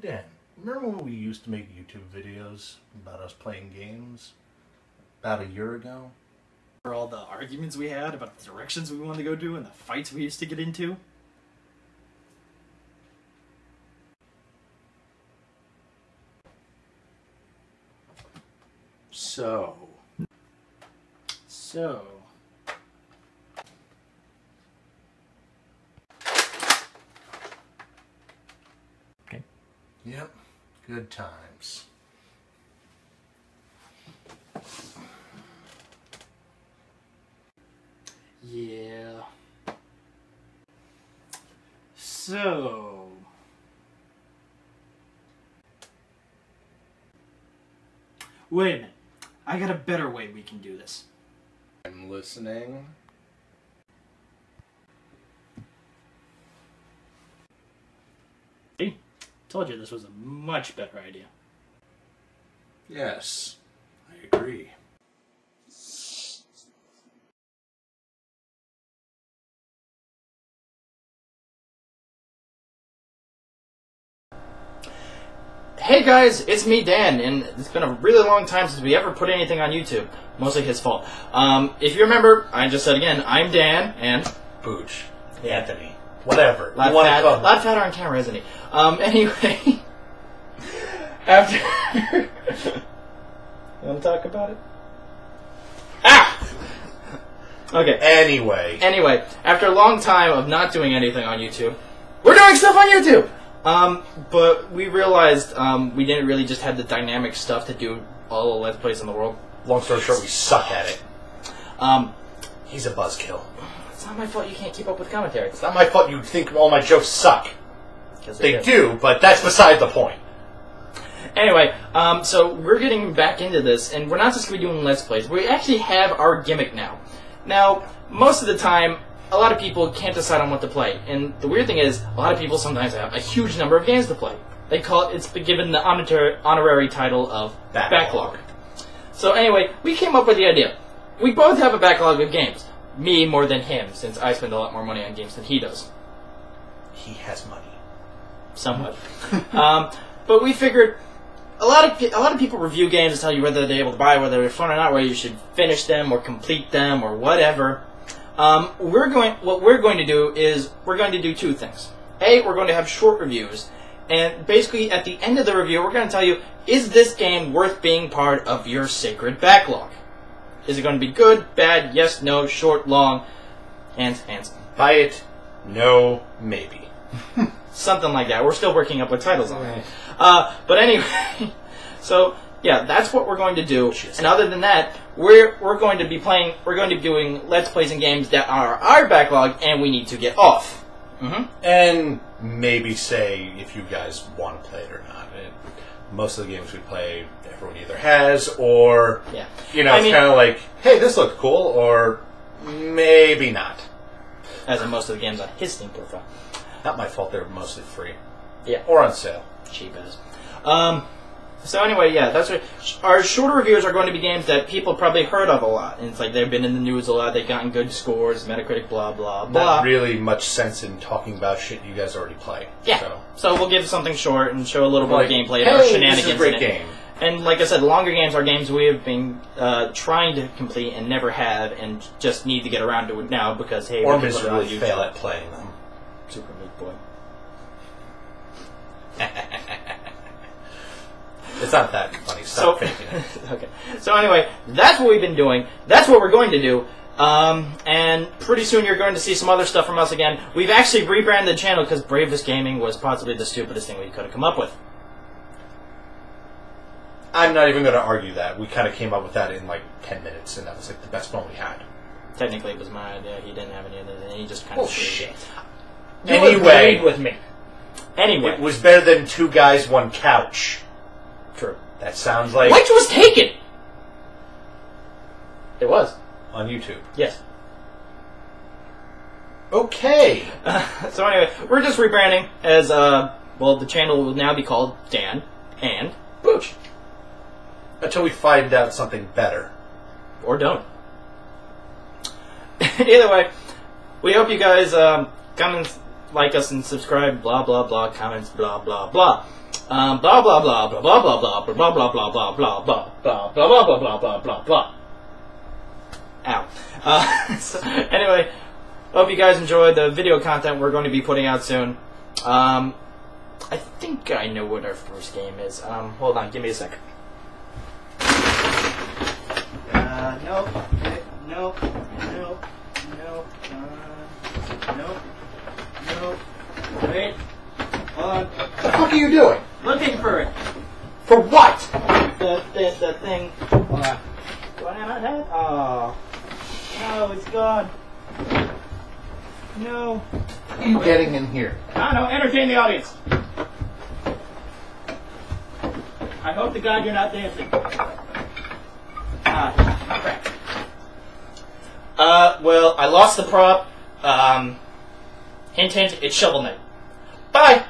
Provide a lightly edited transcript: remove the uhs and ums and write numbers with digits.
Dan, remember when we used to make YouTube videos about us playing games about a year ago? For all the arguments we had about the directions we wanted to go do and the fights we used to get into? Okay. Yep. Good times. Yeah. Wait a minute. I got a better way we can do this. I'm listening. See? Told you this was a much better idea. Yes, I agree. Hey guys, it's me Dan, and it's been a really long time since we ever put anything on YouTube. Mostly his fault. If you remember, I just said again, I'm Dan and Booch. Anthony. Whatever. Lot fat on camera, isn't he? Anyway. After you wanna talk about it? Ah! Okay. Anyway, after a long time of not doing anything on YouTube, we're doing stuff on YouTube! But we realized we didn't really just have the dynamic stuff to do all the Let's Plays in the world. Long story short, we suck at it. He's a buzzkill. It's not my fault you can't keep up with commentary. It's not my fault you think all my jokes suck. They do, but that's beside the point. Anyway, so we're getting back into this, and we're not just going to be doing Let's Plays. We actually have our gimmick now. Now, most of the time, a lot of people can't decide on what to play, and the weird thing is, a lot of people sometimes have a huge number of games to play. They call it, it's been given the honorary title of backlog. So anyway, we came up with the idea. We both have a backlog of games. Me more than him, since I spend a lot more money on games than he does. He has money. Somewhat. But we figured, a lot of people review games and tell you whether they're able to buy, whether they're fun or not, whether you should finish them or complete them or whatever. What we're going to do is we're going to do two things. A, we're going to have short reviews, and basically at the end of the review, we're going to tell you, is this game worth being part of your sacred backlog? Is it going to be good, bad, yes, no, short, long, hands. Buy it, no, maybe. Something like that. We're still working up with titles on it. But anyway, so yeah, that's what we're going to do. And other than that, we're going to be doing Let's Plays and games that are our backlog and we need to get off. And maybe say if you guys want to play it or not. Most of the games we play, everyone either has or you know, it's kind of like, hey, this looked cool, or maybe not. As in most of the games on his Steam profile. Not my fault. They're mostly free. Yeah. Or on sale. Cheap as. So anyway, yeah, that's what our shorter reviews are going to be games that people probably heard of a lot. And it's like they've been in the news a lot, they've gotten good scores, Metacritic, blah, blah, blah. Not really much sense in talking about shit you guys already play. Yeah. So we'll give something short and show a little bit of gameplay about shenanigans. This is a great game. And like I said, longer games are games we have been trying to complete and never have and just need to get around to it now because, hey, we're miserably fail at playing them. Super Meat Boy. It's not that funny. Stop faking it. Okay. So anyway, that's what we've been doing. That's what we're going to do. And pretty soon you're going to see some other stuff from us again. We've actually rebranded the channel because Bravest Gaming was possibly the stupidest thing we could have come up with. I'm not even going to argue that. We kind of came up with that in like 10 minutes, and that was like the best one we had. Technically, it was my idea. He didn't have any other than he just kind of shit. Anyway, with me. Anyway, it was better than two guys, one couch. True. That sounds like... Which was taken! It was. On YouTube. Yes. Okay. So anyway, we're just rebranding as, well, the channel will now be called Dan and Booch. Until we find out something better. Or don't. Either way, we hope you guys come and like us and subscribe, blah, blah, blah, comments, blah, blah, blah. blah blah blah blah blah blah blah blah blah blah blah blah blah blah blah blah blah blah blah blah. Ow. So anyway, hope you guys enjoyed the video content we're going to be putting out soon. I think I know what our first game is. Hold on, give me a sec. No. Wait. Hold on. What the fuck are you doing? Looking for it. For what? The thing. Hold on. Do I not have it? Oh. No, it's gone. No. What are you getting in here? I don't know. Entertain the audience. I hope to God you're not dancing. Ah, crap. Well, I lost the prop. Hint, hint, it's Shovel Knight. Bye!